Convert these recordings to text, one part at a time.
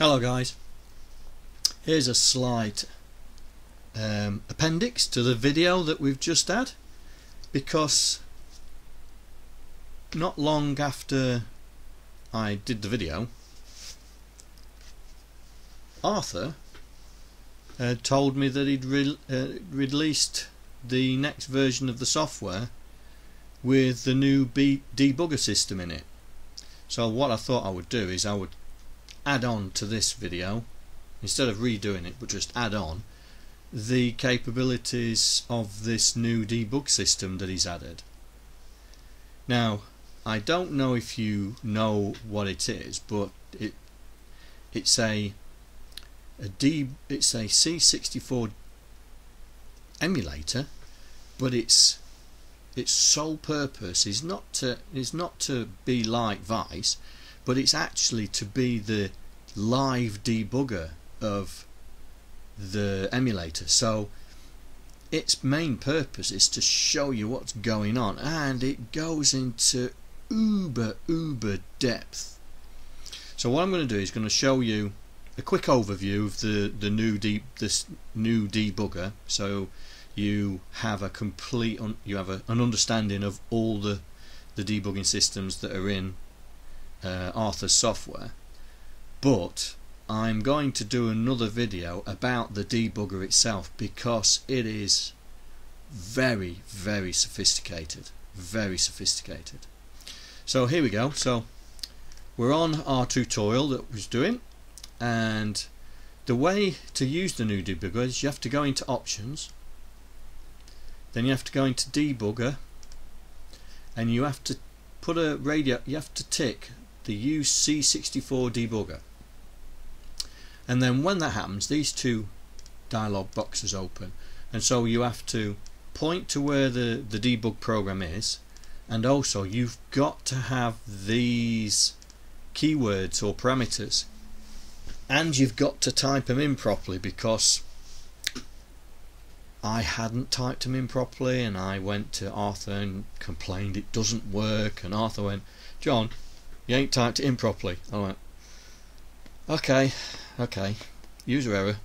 Hello guys, here's a slight appendix to the video that we've just had, because not long after I did the video, Arthur told me that he'd released the next version of the software with the new debugger system in it. So what I thought I would do is I would add on to this video, instead of redoing it, but just add on the capabilities of this new debug system that he's added. Now, I don't know if you know what it is, but it's a C64 emulator, but its sole purpose is not to be like Vice, but it's actually to be the live debugger of the emulator. So its main purpose is to show you what's going on, and it goes into uber depth. So what I'm going to do is going to show you a quick overview of this new debugger, so you have a complete an understanding of all the debugging systems that are in Arthur's software. But I'm going to do another video about the debugger itself, because it is very, very sophisticated, very sophisticated. So here we go. So we're on our tutorial that we're doing, and the way to use the new debugger is you have to go into options, then you have to go into debugger, and you have to put a radio, you have to tick the UC64 Debugger, and then when that happens, these two dialog boxes open, and so you have to point to where the debug program is, and also you've got to have these keywords or parameters, and you've got to type them in properly, because I hadn't typed them in properly, and I went to Arthur and complained it doesn't work, and Arthur went, "John, you ain't typed it in properly." I went, okay, user error.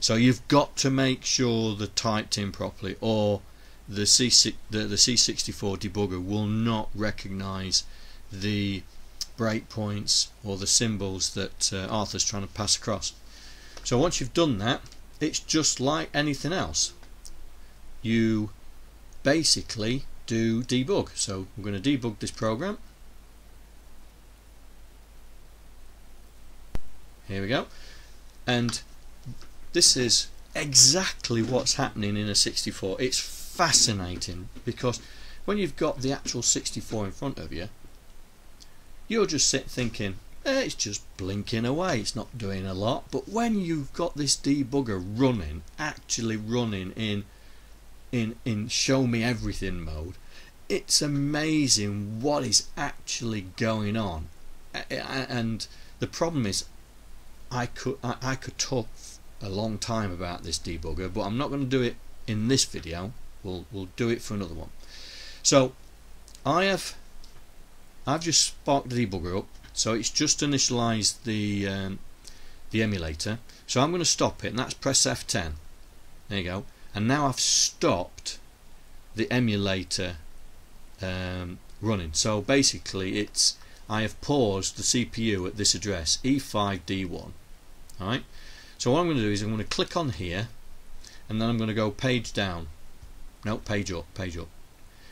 So you've got to make sure they're typed in properly, or the C64 debugger will not recognise the breakpoints or the symbols that Arthur's trying to pass across. So once you've done that, it's just like anything else. You basically do debug. So we're going to debug this program. Here we go, and this is exactly what's happening in a 64. It's fascinating, because when you've got the actual 64 in front of you, you'll just sit thinking, it's just blinking away, it's not doing a lot. But when you've got this debugger running, actually running in show me everything mode, it's amazing what is actually going on. And the problem is, I could talk a long time about this debugger, but I'm not going to do it in this video. We'll do it for another one. So I've just sparked the debugger up, so it's just initialized the emulator. So I'm going to stop it, and that's press F10. There you go. And now I've stopped the emulator running. So basically, I have paused the CPU at this address E5D1. Alright, so what I'm going to do is I'm going to click on here, and then I'm going to go page down, no, page up,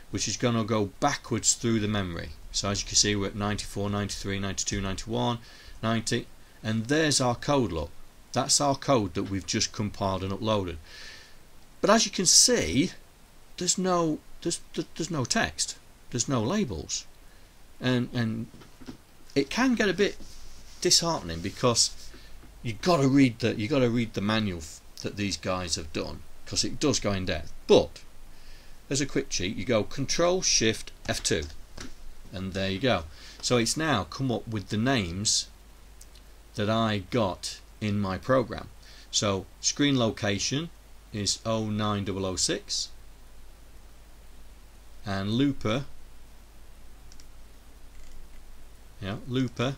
which is going to go backwards through the memory. So as you can see, we're at 94, 93, 92, 91, 90, and there's our code. Look, that's our code that we've just compiled and uploaded. But as you can see, there's no text, there's no labels, and it can get a bit disheartening, because you got to read the manual that these guys have done, because it does go in depth. But as a quick cheat, you go Control Shift F2, and there you go. So it's now come up with the names that I got in my program. So screen location is 09006, and looper, yeah, looper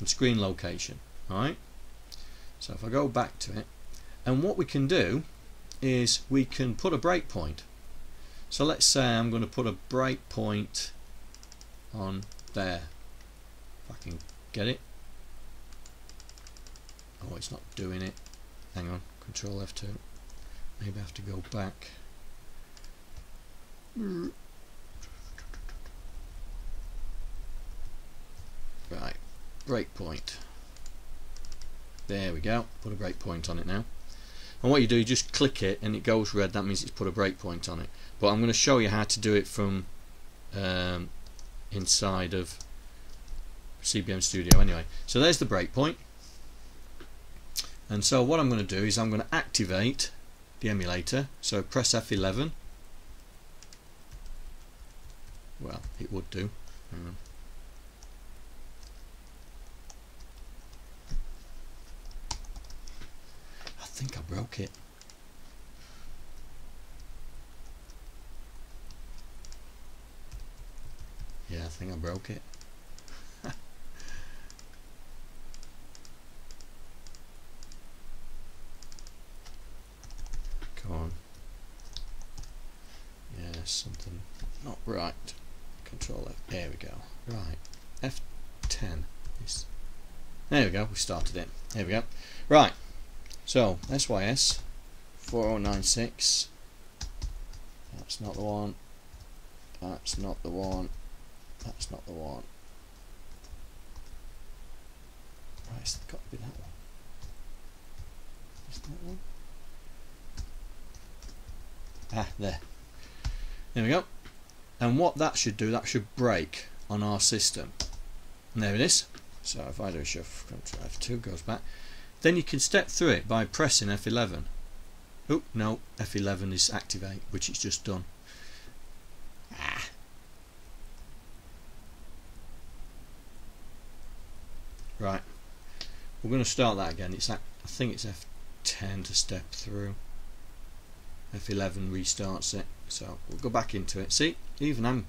and screen location. Right? So if I go back to it, and what we can do is we can put a breakpoint. So let's say I'm going to put a breakpoint on there. If I can get it. Oh, it's not doing it. Hang on, Control F2. Maybe I have to go back. Right, breakpoint. There we go, put a breakpoint on it now. And what you do, you just click it and it goes red, that means it's put a breakpoint on it. But I'm going to show you how to do it from inside of CBM Studio anyway. So there's the breakpoint. And so what I'm going to do is I'm going to activate the emulator. So press F11. Well, it would do. Hang on. I think I broke it. Yeah, I think I broke it. Come on. Yeah, something not right. Control F. There we go. Right. F10. Yes. There we go. We started it. There we go. Right. So SYS 4096. That's not the one. That's not the one. That's not the one. Right, it's got to be that one. Is that one? Ah, there. There we go. And what that should do, that should break on our system. And there it is. So if I do a shift, Control F2 goes back. Then you can step through it by pressing F11. Oh no, F11 is activate, which it's just done. Ah. Right. We're going to start that again. It's like, I think it's F10 to step through. F11 restarts it. So we'll go back into it. See, even I'm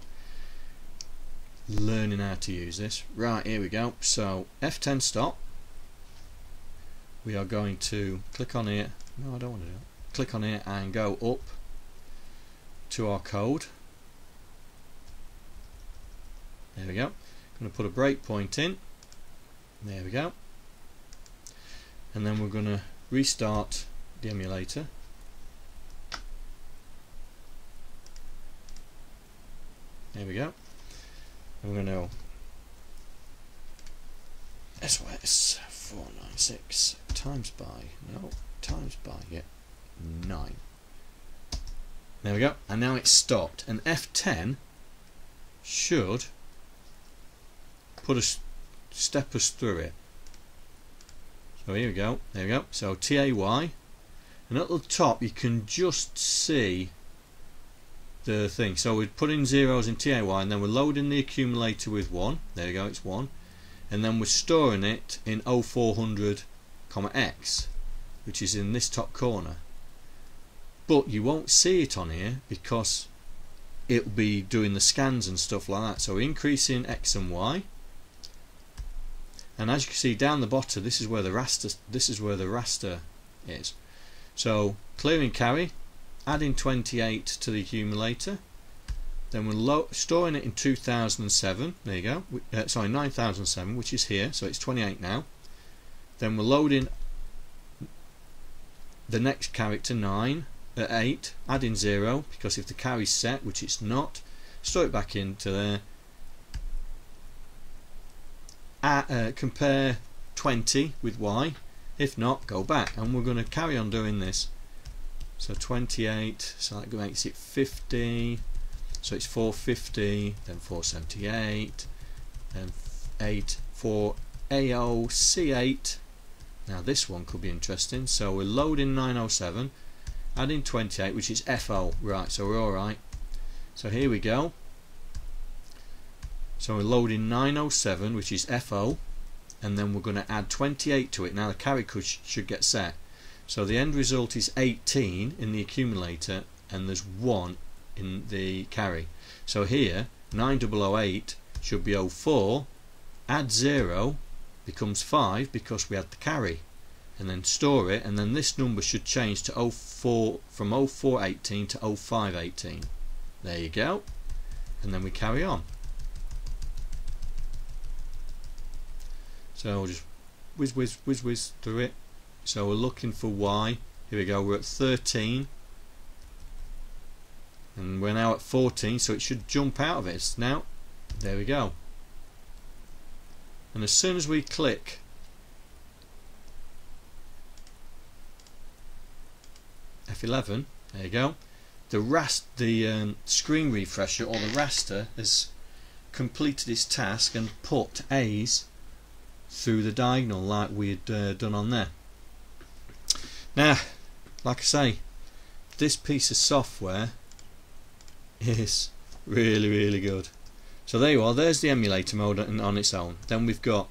learning how to use this. Right, here we go. So F10 stop. We are going to click on here. No, I don't want to do it. Click on here and go up to our code. There we go. I'm going to put a breakpoint in. There we go. And then we're going to restart the emulator. There we go. I'm going to SYS 496 times by, no, times by, yeah, 9. There we go. And now it's stopped. And F10 should put us, step us through it. So here we go. There we go. So TAY. And at the top, you can just see the thing. So we're putting zeros in TAY and then we're loading the accumulator with 1. There you go, it's 1. And then we're storing it in 0400, X, which is in this top corner. But you won't see it on here because it'll be doing the scans and stuff like that. So we're increasing X and Y. And as you can see down the bottom, this is where the raster is. So clearing carry, adding 28 to the accumulator, then we're storing it in 2007, there you go, sorry, 9007, which is here, so it's 28 now. Then we're loading the next character, 9, at 8, adding 0, because if the carry's set, which it's not, store it back into there. Compare 20 with Y, if not, go back, and we're going to carry on doing this. So 28, so that makes it 50, so it's 450, then 478, then 8, 4AOC8. Now this one could be interesting, so we're loading 907, adding 28, which is FO, right, so we're alright. So here we go. So we're loading 907, which is FO, and then we're going to add 28 to it. Now the carry should get set. So the end result is 18 in the accumulator and there's 1 in the carry. So here 9008 should be 04, add 0, becomes 5 because we had the carry, and then store it, and then this number should change to 04, from 0418 to 0518. There you go, and then we carry on. So we'll just whiz through it. So we're looking for Y. Here we go, we're at 13 and we're now at 14, so it should jump out of it now. There we go. And as soon as we click F11, there you go, the screen refresher or the raster has completed its task and put A's through the diagonal like we had done on there. Now, like I say, this piece of software is really, really good. So there you are, there's the emulator mode on its own. Then we've got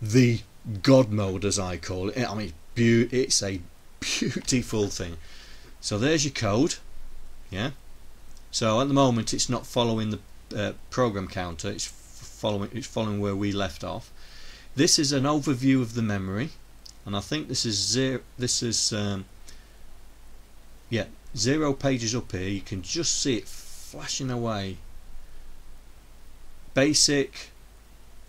the God mode, as I call it. I mean, it's a beautiful thing. So there's your code, yeah. So at the moment it's not following the program counter, it's following where we left off. This is an overview of the memory, and I think this is zero pages up here. You can just see it flashing away. Basic,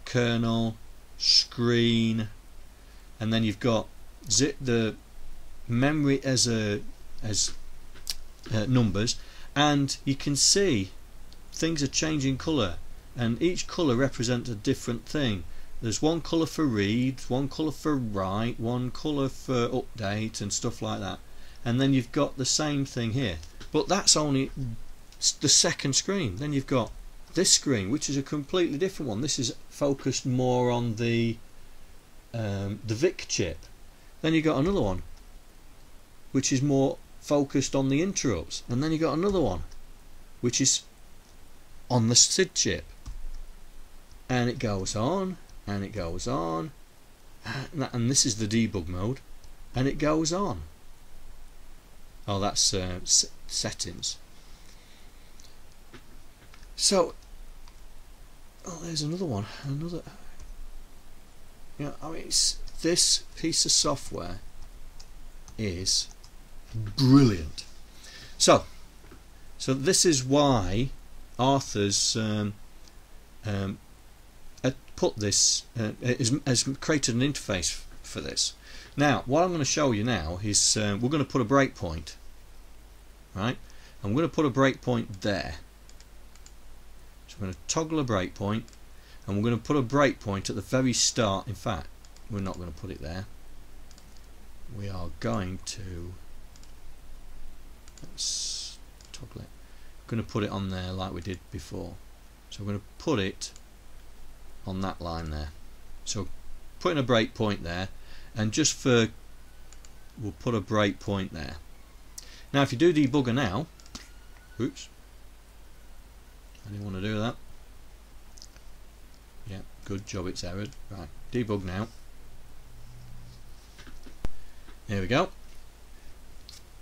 kernel, screen, and then you've got the memory as numbers, and you can see things are changing colour, and each colour represents a different thing. There's one colour for read, one colour for write, one colour for update and stuff like that. And then you've got the same thing here, but that's only the second screen. Then you've got this screen, which is a completely different one. This is focused more on the VIC chip. Then you've got another one which is more focused on the interrupts, and then you've got another one which is on the SID chip, and it goes on and it goes on, and this is the debug mode, and it goes on. Oh, that's settings. So, oh, there's another one. Another. Yeah, I mean, this piece of software is brilliant. So this is why Arthur's put this has created an interface for this. Now, what I'm going to show you now is we're going to put a breakpoint, right? I'm going to put a breakpoint there. So we're going to toggle a breakpoint, and we're going to put a breakpoint at the very start. In fact, we're not going to put it there. We are going to, let's toggle it. I'm going to put it on there like we did before. So I'm going to put it on that line there. So putting a breakpoint there, and just for, we'll put a breakpoint there. Now, if you do debugger now, oops, I didn't want to do that. Yeah, good job, it's errored. Right, debug now. There we go.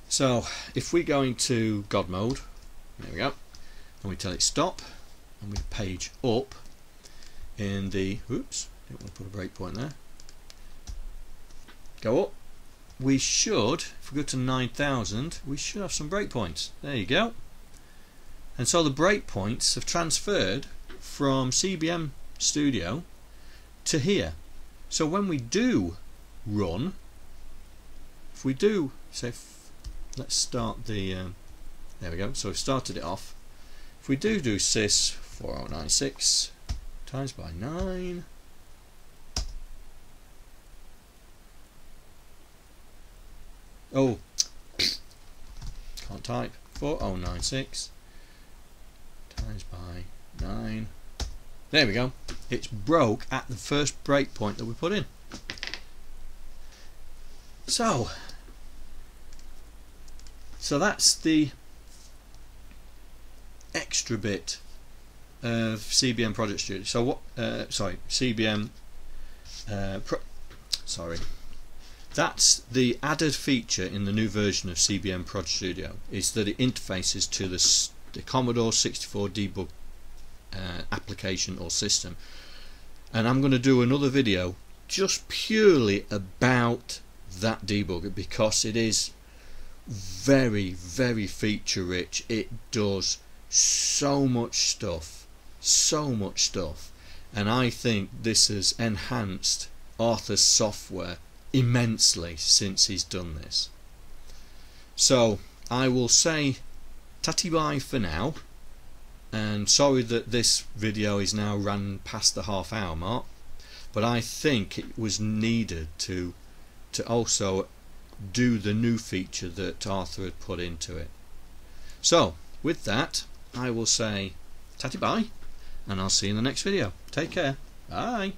So if we go into God mode, there we go, and we tell it stop, and we page up in the, oops, didn't want to put a breakpoint there. Go up. We should, if we go to 9,000, we should have some breakpoints. There you go. And so the breakpoints have transferred from CBM Studio to here. So when we do run, if we do, say, let's start the, there we go, so we've started it off. If we do sys 4096 times by 9, oh, can't type, 4096 times by 9. There we go. It's broke at the first breakpoint that we put in. So that's the extra bit of CBM Project Studio. So what? Sorry, CBM. Sorry. That's the added feature in the new version of CBM Project Studio, is that it interfaces to the Commodore 64 debug application or system. and I'm going to do another video just purely about that debugger, because it is very, very feature rich. It does so much stuff, and I think this has enhanced Arthur's software immensely since he's done this. So I will say tatty bye for now, and sorry that this video is now run past the half-hour mark, but I think it was needed to also do the new feature that Arthur had put into it. So with that, I will say tatty bye, and I'll see you in the next video. Take care. Bye.